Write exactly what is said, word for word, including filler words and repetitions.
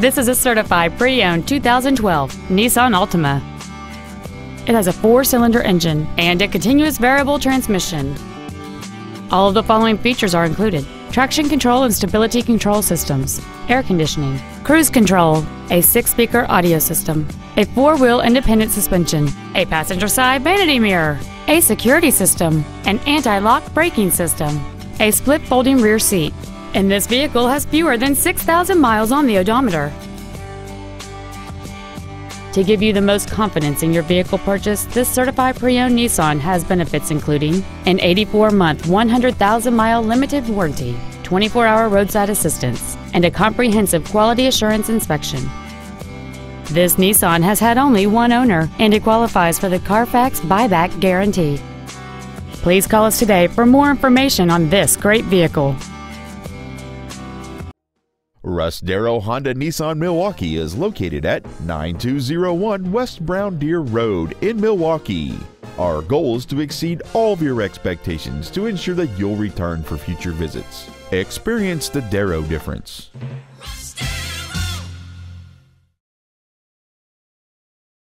This is a certified pre-owned two thousand twelve Nissan Altima. It has a four-cylinder engine and a continuous variable transmission. All of the following features are included: traction control and stability control systems, air conditioning, cruise control, a six-speaker audio system, a four-wheel independent suspension, a passenger side vanity mirror, a security system, an anti-lock braking system, a split folding rear seat, and this vehicle has fewer than six thousand miles on the odometer. To give you the most confidence in your vehicle purchase, this certified pre-owned Nissan has benefits including an eighty-four month, one hundred thousand mile limited warranty, twenty-four hour roadside assistance, and a comprehensive quality assurance inspection. This Nissan has had only one owner, and it qualifies for the Carfax buyback guarantee. Please call us today for more information on this great vehicle. Russ Darrow Honda Nissan Milwaukee is located at nine two zero one West Brown Deer Road in Milwaukee. Our goal is to exceed all of your expectations to ensure that you'll return for future visits. Experience the Darrow difference.